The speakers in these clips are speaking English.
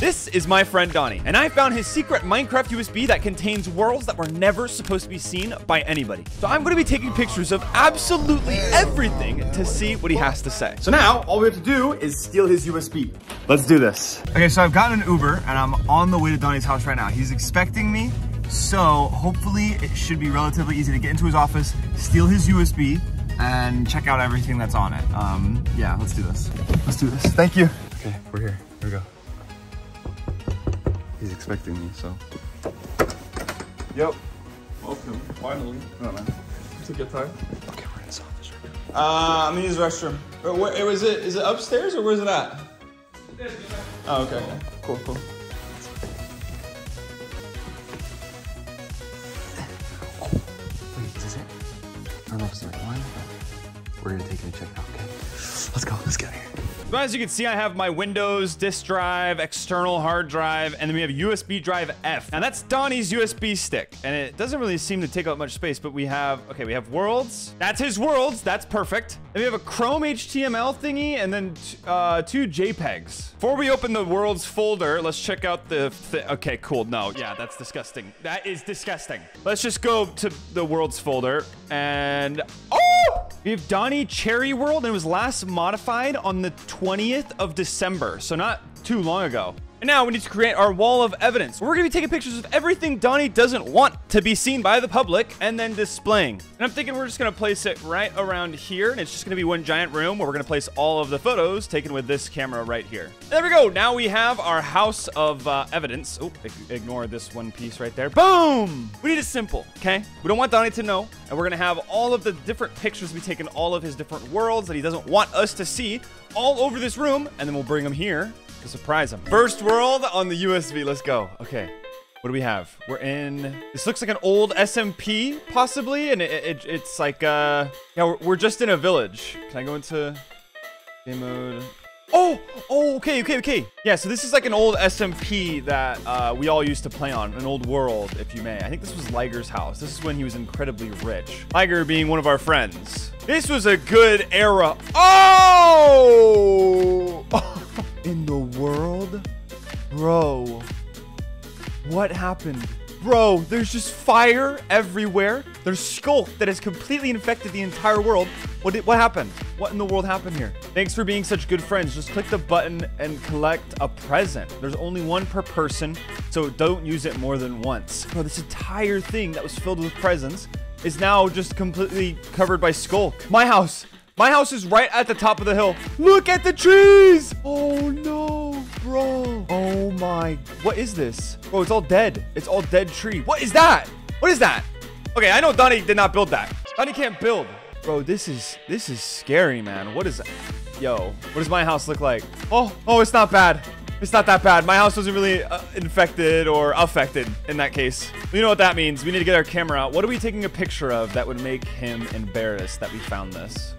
This is my friend Doni, and I found his secret Minecraft USB that contains worlds that were never supposed to be seen by anybody. So I'm going to be taking pictures of absolutely everything to see what he has to say. So now, all we have to do is steal his USB. Let's do this. Okay, so I've gotten an Uber, and I'm on the way to Doni's house right now. He's expecting me, so hopefully it should be relatively easy to get into his office, steal his USB, and check out everything that's on it. Yeah, let's do this. Let's do this. Thank you. Okay, we're here. Here we go. He's expecting me, so. Yep. Welcome. Finally. I don't know. It's a good time. Okay, we're in his office right now. I'm gonna use the restroom. Where is it? Is it upstairs or where's it at? Oh, okay. Cool, cool. Oh, wait, is this it? I don't know if it's the right one, but we're gonna take it and check it out, okay? Let's go. Let's get out of here. So as you can see, I have my Windows disk drive, external hard drive, and then we have USB drive F. And that's Doni's USB stick. And it doesn't really seem to take up much space, but we have, okay, we have worlds. That's his worlds. That's perfect. And we have a Chrome HTML thingy and then two JPEGs. Before we open the worlds folder, let's check out the, okay, cool. No, yeah, that's disgusting. That is disgusting. Let's just go to the worlds folder and, oh! We have Doni Cherry World, and it was last modified on the 20th of December, so not too long ago. And now we need to create our wall of evidence. We're gonna be taking pictures of everything Doni doesn't want to be seen by the public and then displaying. And I'm thinking we're just gonna place it right around here, and it's just gonna be one giant room where we're gonna place all of the photos taken with this camera right here. There we go. Now we have our house of evidence. Oh, ignore this one piece right there. Boom! We need it simple, okay? We don't want Doni to know, and we're gonna have all of the different pictures we take in all of his different worlds that he doesn't want us to see all over this room, and then we'll bring them here to surprise him. First world on the USB. Let's go. Okay. What do we have? We're in... This looks like an old SMP, possibly. And it's like... yeah, we're just in a village. Can I go into game mode? Oh, okay. Yeah, so this is like an old SMP that we all used to play on. An old world, if you may. I think this was Liger's house. This is when he was incredibly rich. Liger being one of our friends. This was a good era. Oh! In the world? Bro, what happened? Bro, there's just fire everywhere. There's skulk that has completely infected the entire world. What happened? What in the world happened here? Thanks for being such good friends. Just click the button and collect a present. There's only one per person, so don't use it more than once. Bro, this entire thing that was filled with presents is now just completely covered by skulk. My house. My house is right at the top of the hill. Look at the trees. Oh no, bro. Oh my, what is this? Bro, it's all dead. It's all dead tree. What is that? What is that? Okay, I know Doni did not build that. Doni can't build. Bro, this is scary, man. What is that? Yo, what does my house look like? Oh, it's not bad. It's not that bad. My house wasn't really infected or affected in that case. You know what that means. We need to get our camera out. What are we taking a picture of that would make him embarrassed that we found this?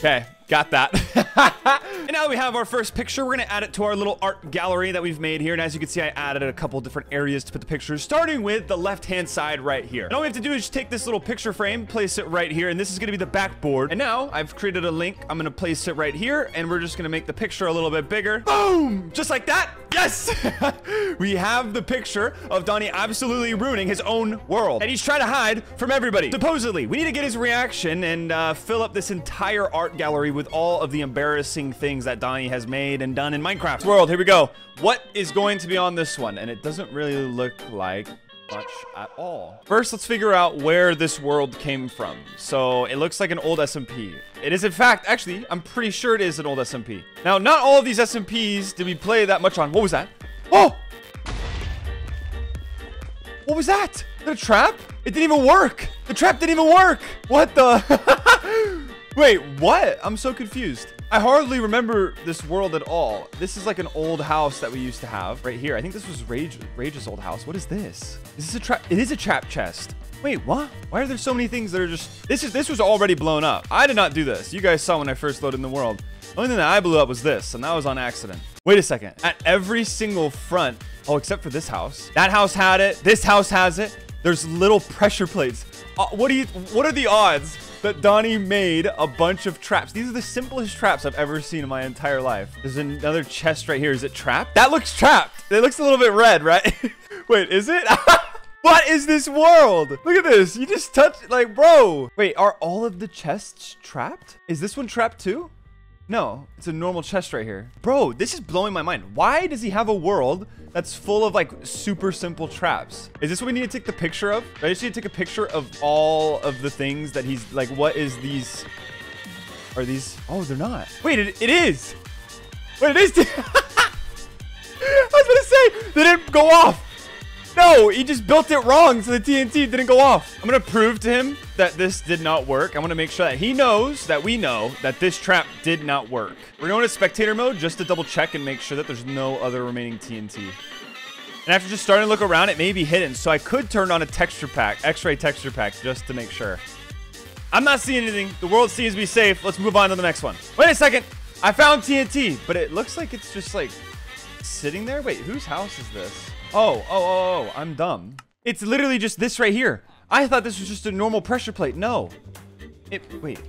Okay, got that. And now that we have our first picture, we're gonna add it to our little art gallery that we've made here. And as you can see, I added a couple different areas to put the pictures, starting with the left-hand side right here. And all we have to do is just take this little picture frame, place it right here, and this is gonna be the backboard. And now I've created a link. I'm gonna place it right here, and we're just gonna make the picture a little bit bigger. Boom! Just like that. Yes! We have the picture of Doni absolutely ruining his own world. And he's trying to hide from everybody. Supposedly, we need to get his reaction and fill up this entire art gallery with all of the embarrassing things that Doni has made and done in Minecraft world. Here we go. What is going to be on this one? And it doesn't really look like much at all. First, let's figure out where this world came from. So it looks like an old SMP. It is, in fact, actually, I'm pretty sure it is an old SMP. Now, not all of these SMPs did we play that much on. What was that? Oh! What was that? The trap? It didn't even work. The trap didn't even work. What the? Wait, what? I'm so confused. I hardly remember this world at all. This is like an old house that we used to have right here. I think this was Rage's old house. What is this? Is this a trap? It is a trap chest. Wait, what? Why are there so many things that are just... This was already blown up. I did not do this. You guys saw when I first loaded in the world. The only thing that I blew up was this, and that was on accident. Wait a second. At every single front... Oh, except for this house. That house had it. This house has it. There's little pressure plates. What are the odds that Doni made a bunch of traps. These are the simplest traps I've ever seen in my entire life. There's another chest right here. Is it trapped? That looks trapped. It looks a little bit red, right? Wait, is it? What is this world? Look at this. You just touched, like, bro. Wait, are all of the chests trapped? Is this one trapped too? No, it's a normal chest right here. Bro, this is blowing my mind. Why does he have a world that's full of like super simple traps? Is this what we need to take the picture of? I just need to take a picture of all of the things that he's like, what is these? Are these? Oh, they're not. Wait, it is. Wait, it is. I was gonna say, they didn't go off. No, he just built it wrong, so the TNT didn't go off. I'm gonna prove to him that this did not work. I wanna make sure that he knows that we know that this trap did not work. We're going to spectator mode just to double check and make sure that there's no other remaining TNT. And after just starting to look around, it may be hidden, so I could turn on a texture pack, X-ray texture pack, just to make sure. I'm not seeing anything. The world seems to be safe. Let's move on to the next one. Wait a second. I found TNT, but it looks like it's just like sitting there. Wait, whose house is this? Oh, I'm dumb. It's literally just this right here. I thought this was just a normal pressure plate. No. Wait,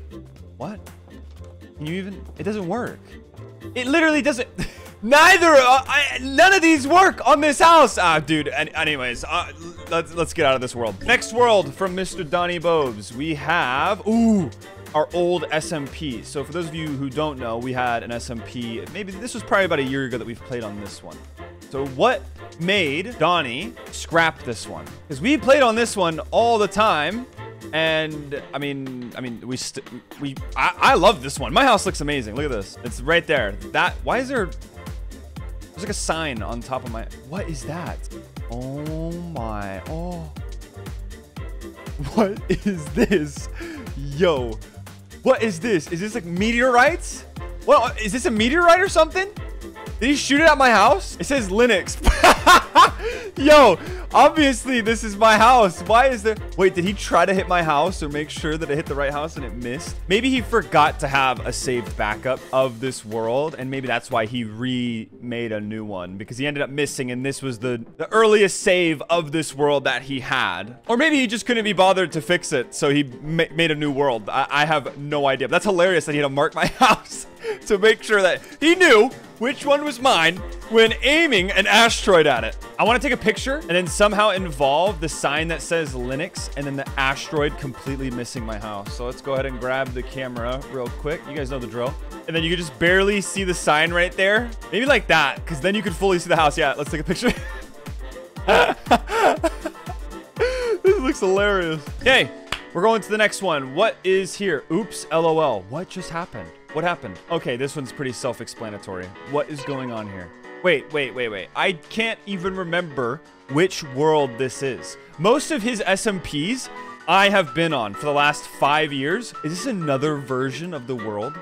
what? Can you even, it doesn't work. It literally doesn't, none of these work on this house. Dude, anyways, let's get out of this world. Next world from Mr. Doni Bobes. We have, ooh, our old SMP. So for those of you who don't know, we had an SMP. Maybe this was probably about a year ago that we've played on this one. So what made Doni scrap this one? Because we played on this one all the time, and I mean, I love this one. My house looks amazing. Look at this. It's right there. That. Why is there? There's like a sign on top of my. What is that? Oh my. Oh. What is this? Yo. What is this? Is this like meteorites? Well, is this a meteorite or something? Did he shoot it at my house? It says Linux. Yo, obviously this is my house. Why is there? Wait, did he try to hit my house or make sure that it hit the right house and it missed? Maybe he forgot to have a saved backup of this world, and maybe that's why he remade a new one, because he ended up missing, and this was the earliest save of this world that he had. Or maybe he just couldn't be bothered to fix it, so he made a new world. I have no idea. But that's hilarious that he had to mark my house to make sure that he knew which one was mine when aiming an asteroid at it. I want to take a picture and then somehow involve the sign that says Linux and then the asteroid completely missing my house. So let's go ahead and grab the camera real quick. You guys know the drill. And then you can just barely see the sign right there. Maybe like that, because then you can fully see the house. Yeah, let's take a picture. This looks hilarious. Okay, we're going to the next one. What is here? Oops, LOL. What just happened? What happened? Okay, this one's pretty self-explanatory. What is going on here? Wait. I can't even remember which world this is. Most of his SMPs I have been on for the last 5 years. Is this another version of the world?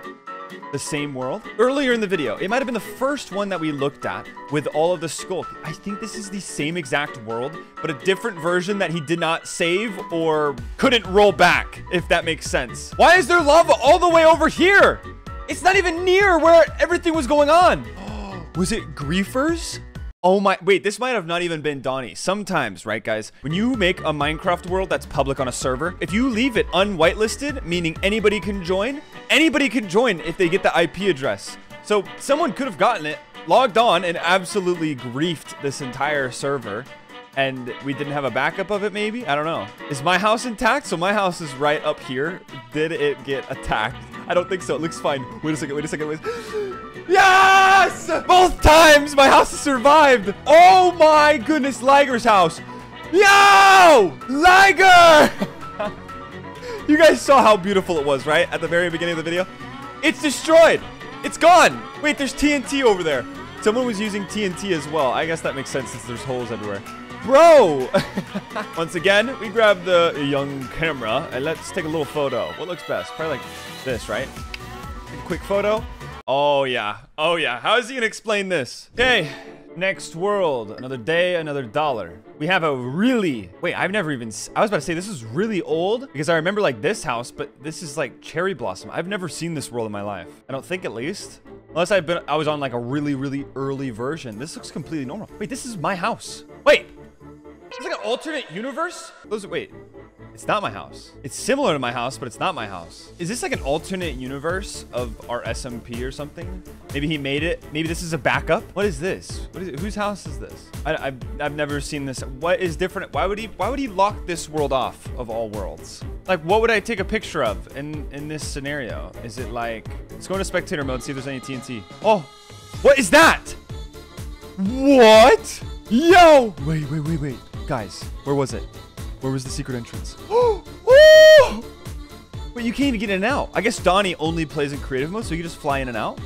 The same world? Earlier in the video, it might have been the first one that we looked at with all of the skull. I think this is the same exact world, but a different version that he did not save or couldn't roll back, if that makes sense. Why is there lava all the way over here? It's not even near where everything was going on. Was it griefers? Oh my, wait, this might have not even been Doni. Sometimes, right guys, when you make a Minecraft world that's public on a server, if you leave it unwhitelisted, meaning anybody can join if they get the IP address. So someone could have gotten it, logged on, and absolutely griefed this entire server. And we didn't have a backup of it, maybe? I don't know. Is my house intact? So my house is right up here. Did it get attacked? I don't think so. It looks fine. Wait a second. Yes! Both times my house has survived. Oh my goodness, Liger's house. Yo! Liger! You guys saw how beautiful it was, right? At the very beginning of the video. It's destroyed. It's gone. Wait, there's TNT over there. Someone was using TNT as well. I guess that makes sense since there's holes everywhere. Bro! Once again, we grab the young camera and let's take a little photo. What looks best? Probably like this, right? A quick photo. Oh yeah. How is he gonna explain this? Okay, next world. Another day, another dollar. We have a really, wait, I've never even, I was about to say this is really old because I remember like this house, but this is like cherry blossom. I've never seen this world in my life. I don't think, at least. Unless I was on like a really, really early version. This looks completely normal. Wait, this is my house. Wait. It's like an alternate universe? Wait, It's not my house. It's similar to my house, but it's not my house. Is this like an alternate universe of our SMP or something? Maybe he made it. Maybe this is a backup. What is this? What is it? Whose house is this? I've never seen this. What is different? Why would he lock this world off of all worlds? Like, what would I take a picture of in this scenario? Is it like, let's go into spectator mode, see if there's any TNT. Oh, what is that? What? Yo! Wait. Guys, where was it? Where was the secret entrance? Oh! Wait, you can't even get in and out. I guess Doni only plays in creative mode, so you can just fly in and out.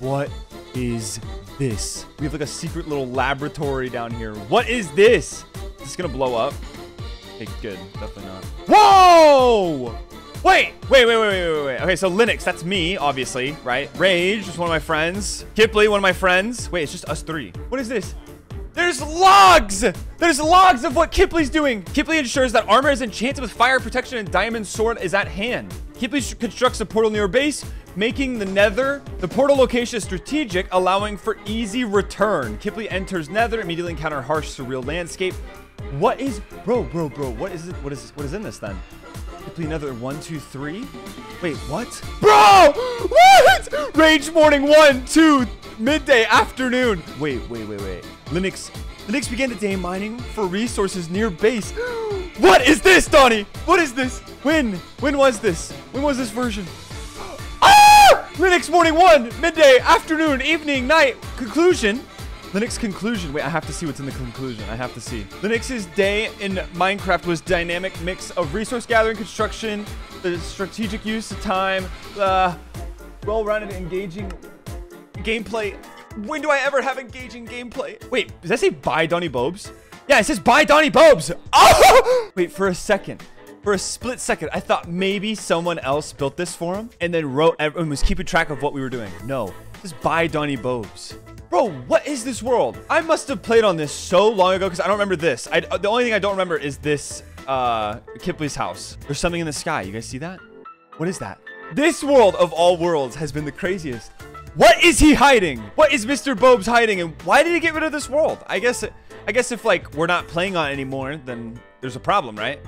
What is this? We have like a secret little laboratory down here. What is this? Is this gonna blow up? Okay, good. Definitely not. Whoa! Wait. Okay, so Linux, that's me, obviously, right? Rage, just one of my friends. Kipley, one of my friends. Wait, it's just us three. What is this? There's logs! There's logs of what Kipley's doing! Kipley ensures that armor is enchanted with fire protection and diamond sword is at hand. Kipley constructs a portal near base, making the nether. The portal location is strategic, allowing for easy return. Kipley enters nether, immediately encounter harsh, surreal landscape. What is... Bro, what is it? What is in this then? Kipley nether, 1, 2, 3? Wait, what? Bro! What? Rage morning, 1, 2, midday, afternoon. Wait. Linux began the day mining for resources near base. What is this, Doni? What is this? When was this? When was this version? Ah! Linux morning 1, midday, afternoon, evening, night, conclusion. Linux conclusion. Wait, I have to see what's in the conclusion. I have to see. Linux's day in Minecraft was dynamic mix of resource gathering, construction, the strategic use of time, well-rounded, engaging gameplay. When do I ever have engaging gameplay? Wait, does that say buy Doni Bobes? Yeah, it says buy Doni Bobes. Oh! Wait, for a second. For a split second, I thought maybe someone else built this for him and then wrote and was keeping track of what we were doing. No, this is buy Doni Bobes. Bro, what is this world? I must have played on this so long ago because I don't remember this. The only thing I don't remember is this Kipley's house. There's something in the sky. You guys see that? What is that? This world of all worlds has been the craziest. What is he hiding? What is Mr. Bobes hiding? And why did he get rid of this world? I guess if like we're not playing on it anymore, then there's a problem, right?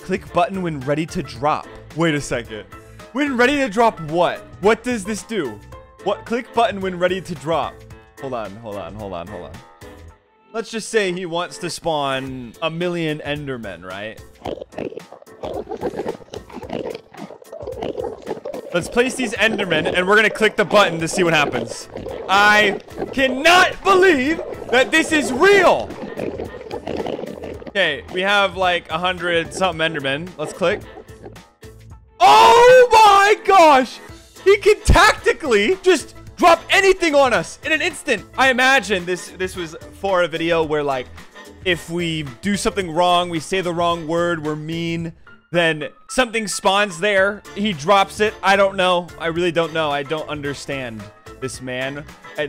Click button when ready to drop. Wait a second. When ready to drop what? What does this do? What? Click button when ready to drop. Hold on. Let's just say he wants to spawn a million Endermen, right? Let's place these Endermen, and we're going to click the button to see what happens. I cannot believe that this is real. Okay, we have like 100-something Endermen. Let's click. Oh my gosh! He can tactically just drop anything on us in an instant. I imagine this was for a video where, like, if we do something wrong, we say the wrong word, we're mean. Then something spawns there. He drops it. I don't know. I really don't know. I don't understand this man.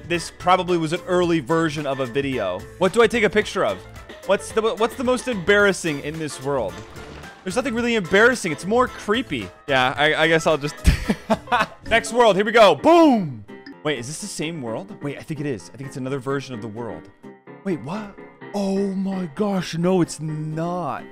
This probably was an early version of a video. What do I take a picture of? What's the most embarrassing in this world? There's nothing really embarrassing. It's more creepy. Yeah, I guess I'll just... Next world. Here we go. Boom. Wait, is this the same world? Wait, I think it is. I think it's another version of the world. Wait, what? Oh my gosh. No, it's not.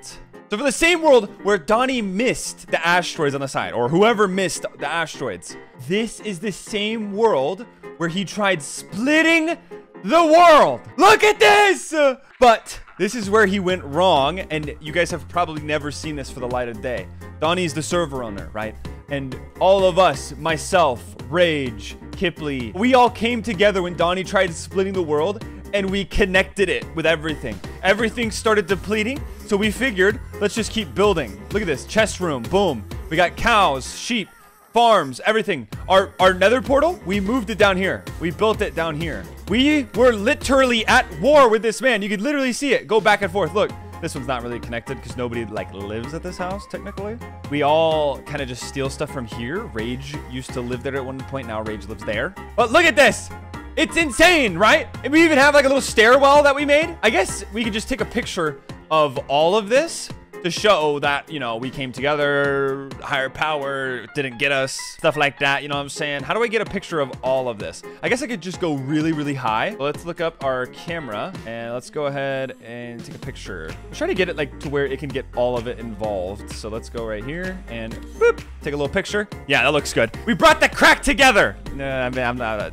So for the same world where Doni missed the asteroids on the side, or whoever missed the asteroids, this is the same world where he tried splitting the world. Look at this! But this is where he went wrong, and you guys have probably never seen this for the light of day. Doni's the server owner, right? And all of us, myself, Rage, Kipley, we all came together when Doni tried splitting the world, and we connected it with everything. Everything started depleting, so we figured, let's just keep building. Look at this, chest room, boom. We got cows, sheep, farms, everything. Our nether portal, we moved it down here. We built it down here. We were literally at war with this man. You could literally see it, go back and forth. Look, this one's not really connected because nobody like lives at this house, technically. We all kind of just steal stuff from here. Rage used to live there at one point, now Rage lives there. But look at this. It's insane, right? And we even have like a little stairwell that we made. I guess we could just take a picture of all of this to show that, you know, we came together, higher power didn't get us, stuff like that, you know what I'm saying? How do I get a picture of all of this? I guess I could just go really, really high. Let's look up our camera and let's go ahead and take a picture. Let's try to get it like to where it can get all of it involved. So let's go right here and boop, take a little picture. Yeah, that looks good. We brought the crack together. No, I mean, I'm not.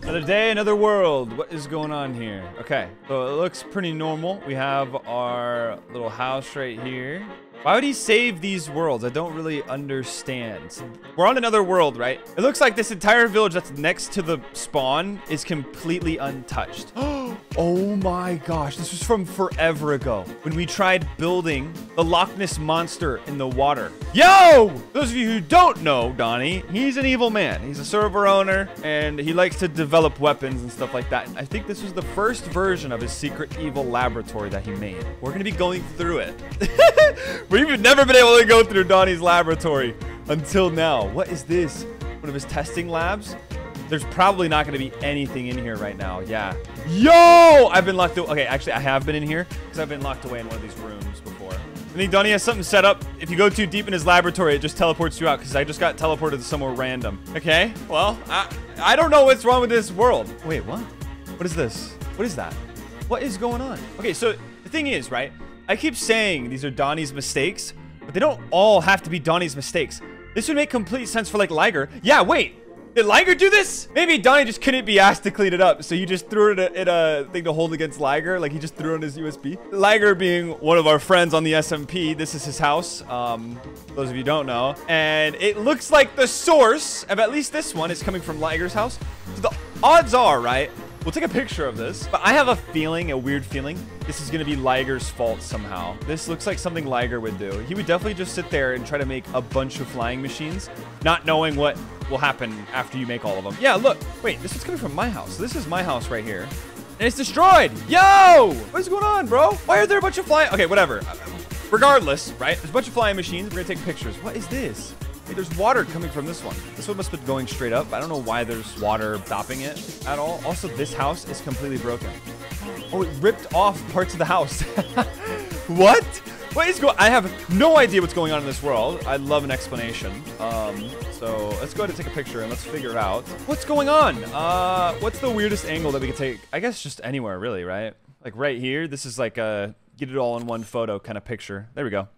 Another day, another world. What is going on here? Okay, so it looks pretty normal. We have our little house right here. Why would he save these worlds? I don't really understand. We're on another world, right? It looks like this entire village that's next to the spawn is completely untouched. Oh my gosh, this was from forever ago when we tried building the Loch Ness Monster in the water. Yo! Those of you who don't know Doni, he's an evil man. He's a server owner and he likes to develop weapons and stuff like that. I think this was the first version of his secret evil laboratory that he made. We're gonna be going through it. We've never been able to go through Doni's laboratory until now. What is this? One of his testing labs? There's probably not going to be anything in here right now. Yeah. Yo! I've been locked away. Okay, actually, I have been in here because I've been locked away in one of these rooms before. I think Doni has something set up. If you go too deep in his laboratory, it just teleports you out because I just got teleported to somewhere random. Okay, well, I don't know what's wrong with this world. Wait, what? What is this? What is that? What is going on? Okay, so the thing is, right? I keep saying these are Doni's mistakes, but they don't all have to be Doni's mistakes. This would make complete sense for, like, Liger. Yeah, wait. Did Liger do this? Maybe Doni just couldn't be asked to clean it up, so you just threw it in a thing to hold against Liger. Like, he just threw it on his USB. Liger being one of our friends on the SMP. This is his house, those of you who don't know. And it looks like the source of at least this one is coming from Liger's house. So the odds are, right? We'll take a picture of this, but I have a feeling, a weird feeling, this is going to be Liger's fault somehow. This looks like something Liger would do. He would definitely just sit there and try to make a bunch of flying machines, not knowing what will happen after you make all of them. Yeah, look. Wait, this is coming from my house. This is my house right here. And it's destroyed. Yo! What's going on, bro? Why are there a bunch of flying? Okay, whatever. Regardless, right? There's a bunch of flying machines. We're going to take pictures. What is this? Hey, there's water coming from this one. This one must be going straight up. I don't know why there's water stopping it at all. Also, this house is completely broken. Oh, it ripped off parts of the house. What? What is going? I have no idea what's going on in this world. I'd love an explanation. So let's go ahead and take a picture and let's figure out what's going on. What's the weirdest angle that we could take? I guess just anywhere, really, right? Like right here. This is like a get it all in one photo kind of picture. There we go.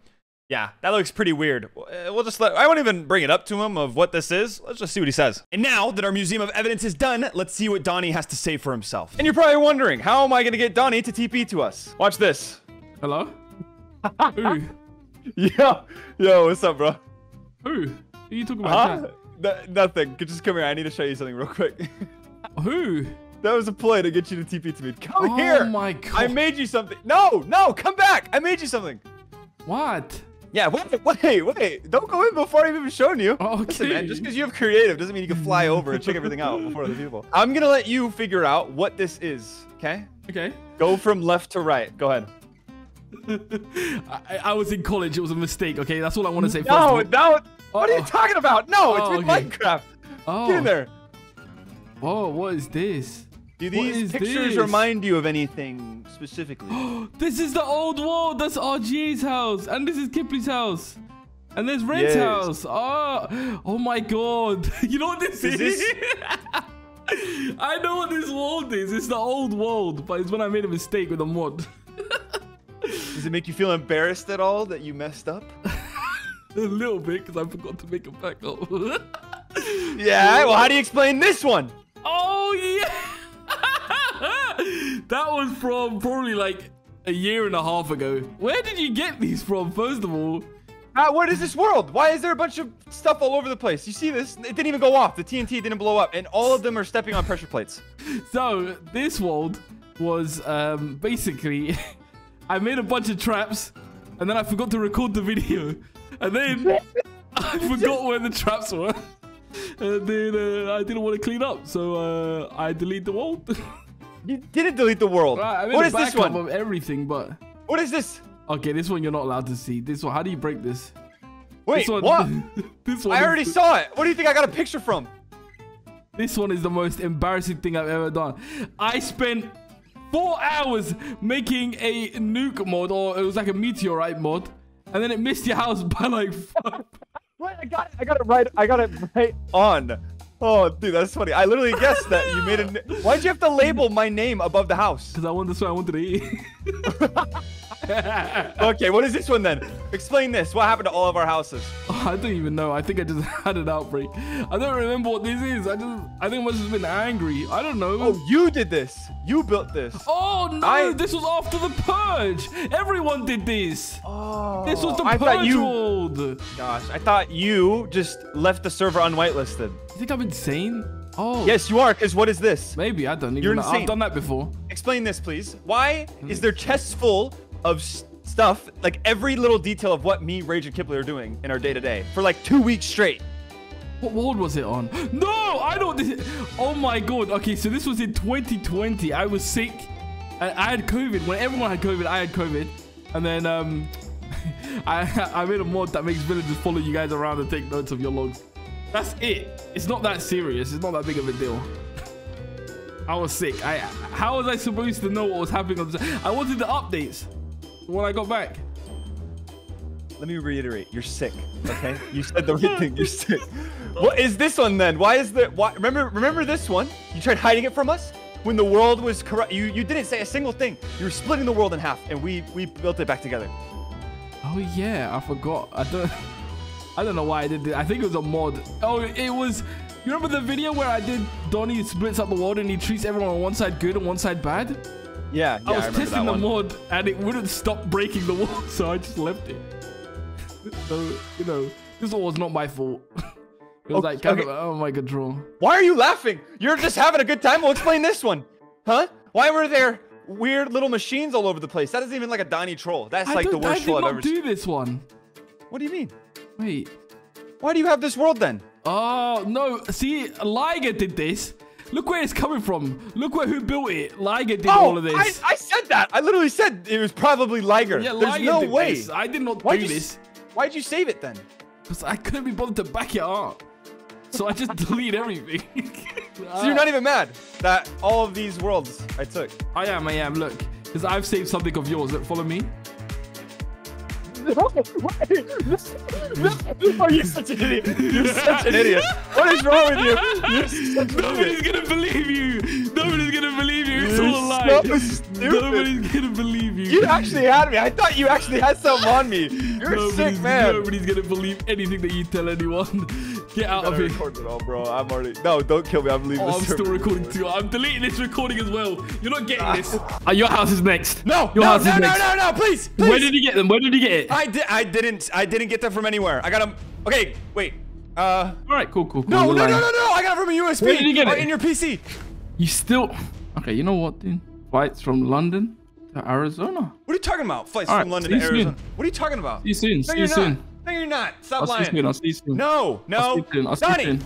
Yeah, that looks pretty weird. We'll just I won't even bring it up to him of what this is. Let's just see what he says. And now that our museum of evidence is done, let's see what Doni has to say for himself. And you're probably wondering, how am I going to get Doni to TP to us? Watch this. Hello? Who? Yo, what's up, bro? Who? Who are you talking about? Nothing. Just come here. I need to show you something real quick. Who? That was a play to get you to TP to me. Come here. Oh my God. I made you something. No, come back. I made you something. What? Yeah, wait, don't go in before I've even shown you. Okay. Listen, man, just because you have creative doesn't mean you can fly over and check everything out before other people. I'm going to let you figure out what this is, okay? Okay. Go from left to right. Go ahead. I was in college. It was a mistake, okay? That's all I want to say. No. What are you talking about? No, it's with Minecraft. Oh. Get in there. Oh, what is this? Do these pictures remind you of anything specifically? This is the old world. That's RGA's house. And this is Kipley's house. And there's Red's house. Oh my God. You know what this is? I know what this world is. It's the old world. But it's when I made a mistake with a mod. Does it make you feel embarrassed at all that you messed up? A little bit because I forgot to make it back up. Yeah, well, how do you explain this one? Oh, yeah. That was from probably like a year and a half ago. Where did you get these from, first of all? What is this world? Why is there a bunch of stuff all over the place? You see this? It didn't even go off. The TNT didn't blow up. And all of them are stepping on pressure plates. So this world was basically, I made a bunch of traps. And then I forgot to record the video. And then I forgot where the traps were. And then I didn't want to clean up. So I deleted the world. You didn't delete the world. Right, I mean, what is this one? Of everything, but what is this? Okay, this one you're not allowed to see. This one, how do you break this? Wait, this one, what? This one I already saw it. What do you think I got a picture from? This one is the most embarrassing thing I've ever done. I spent 4 hours making a nuke mod, or it was like a meteorite mod. and then it missed your house by like 5. What? I got it right on. Oh, dude, that's funny. I literally guessed that you made it. Why'd you have to label my name above the house? Because I wanted this one. I wanted to eat. Okay, what is this one then? Explain this. What happened to all of our houses? Oh, I don't even know. I think I just had an outbreak. I don't remember what this is. I think I must have been angry. I don't know. Oh, you did this. You built this. Oh no! This was after the purge. Everyone did this. Oh, this was the purge world. Gosh, I thought you just left the server unwhitelisted. You think I'm insane? Oh. Yes, you are. Because what is this? Maybe I don't even know. I've done that before. Explain this, please. Why is there chests full of stuff, like every little detail of what me, Rage, and Kipley are doing in our day-to-day for like 2 weeks straight? What world was it on? No, I know this is. Oh my god. Okay, so this was in 2020. I was sick. I had COVID. When everyone had COVID, I had COVID. And then I made a mod that makes villagers follow you guys around and take notes of your logs. That's it. It's not that serious. It's not that big of a deal. I was sick. How was I supposed to know what was happening? I wanted the updates when I got back. Let me reiterate, you're sick, okay? You said the right thing. You're sick. What is this one then? Why is there? Why, remember this one? You tried hiding it from us when the world was corrupt. You didn't say a single thing. You were splitting the world in half, and we built it back together. Oh yeah, I forgot. I don't know why I did it. I think it was a mod. Oh, it was. You remember the video where I did Doni splits up the world and he treats everyone on one side good and one side bad? Yeah, I was testing the mod and it wouldn't stop breaking the wall, so I just left it. So, you know, this all was not my fault. It was like, kind of, oh my control. Why are you laughing? You're just having a good time. Well, explain this one. Huh? Why were there weird little machines all over the place? That isn't even like a Doni troll. That's like the worst troll I've ever seen. I did not do this one. What do you mean? Wait. Why do you have this world then? Oh, no. See, Liger did this. Look where it's coming from. Look who built it. Liger did all of this. I said that. I literally said it was probably Liger. Yeah, there's no way. This. I did not do this. Why'd you save it then? Because I couldn't be bothered to back it up. So I just delete everything. So you're not even mad that all of these worlds I took? I am. Look, because I've saved something of yours. Look, follow me. No way. Are you such an idiot? You're such an idiot. What is wrong with you? Nobody's gonna believe you. Nobody's gonna believe you. It's all a lie. Nobody's gonna believe you. You actually had me. I thought you actually had something on me. You're a sick man. Nobody's gonna believe anything that you tell anyone. Get out of here. Record it all, bro. I'm already. No, don't kill me. I'm leaving. Oh, I'm still recording too. I'm deleting this recording as well. You're not getting this. Your house is next. No. Your house is next. No, please. Where did you get them? Where did you get it? I didn't get them from anywhere. I got them. Okay, wait. All right, cool. No. I got it from a USB. Where did you get it? In your PC. You still? Okay, you know what, dude? Flights from London to Arizona. What are you talking about? Flights from London to Arizona. What are you talking about? See you soon. No, you're not. Stop lying. I'll see you soon. No. Doni.